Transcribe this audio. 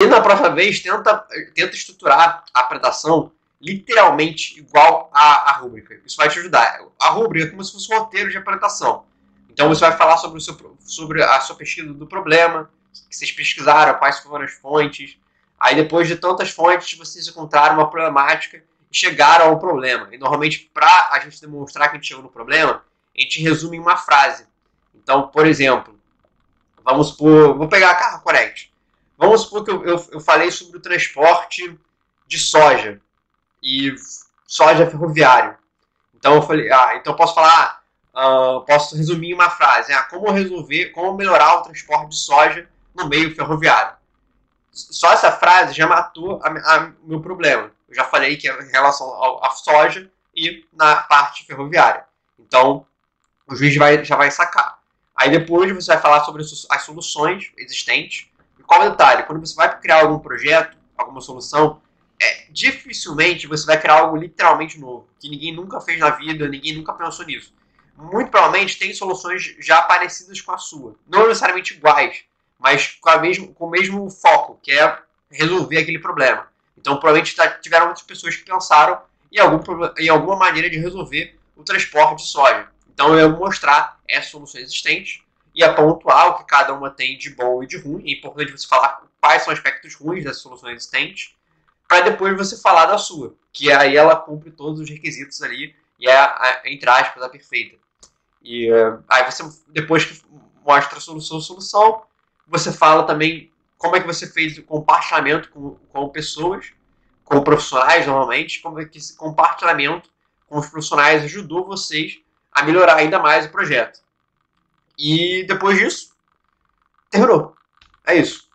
E na próxima vez tenta estruturar a apresentação literalmente igual à rúbrica. Isso vai te ajudar. A rúbrica é como se fosse um roteiro de apresentação. Então você vai falar sobre, sobre a sua pesquisa do problema, que vocês pesquisaram, quais foram as fontes. Aí depois de tantas fontes, vocês encontraram uma problemática e chegaram ao problema. E normalmente, para a gente demonstrar que a gente chegou no problema, a gente resume em uma frase. Então, por exemplo, vamos supor, vou pegar a Carro Correct. Vamos supor que eu falei sobre o transporte de soja e soja ferroviário. Então eu falei, então posso falar, posso resumir uma frase, como melhorar o transporte de soja no meio ferroviário. Só essa frase já matou o meu problema. Eu já falei que é em relação à soja e na parte ferroviária. Então o juiz já vai sacar. Aí depois você vai falar sobre as soluções existentes. Qual o detalhe? Quando você vai criar algum projeto, alguma solução, dificilmente você vai criar algo literalmente novo, que ninguém nunca fez na vida, ninguém nunca pensou nisso. Muito provavelmente tem soluções já parecidas com a sua. Não necessariamente iguais, mas com o mesmo foco, que é resolver aquele problema. Então, provavelmente tiveram outras pessoas que pensaram em alguma maneira de resolver o transporte de soja. Então, eu vou mostrar essas soluções existentes e apontar o que cada uma tem de bom e de ruim. É importante você falar quais são aspectos ruins das soluções existentes, para depois você falar da sua, que aí ela cumpre todos os requisitos ali, e é, entre aspas, a perfeita. E aí você, depois que mostra a solução, você fala também como é que você fez o compartilhamento com pessoas, com profissionais normalmente, como é que esse compartilhamento com os profissionais ajudou vocês a melhorar ainda mais o projeto. E depois disso, terminou. É isso.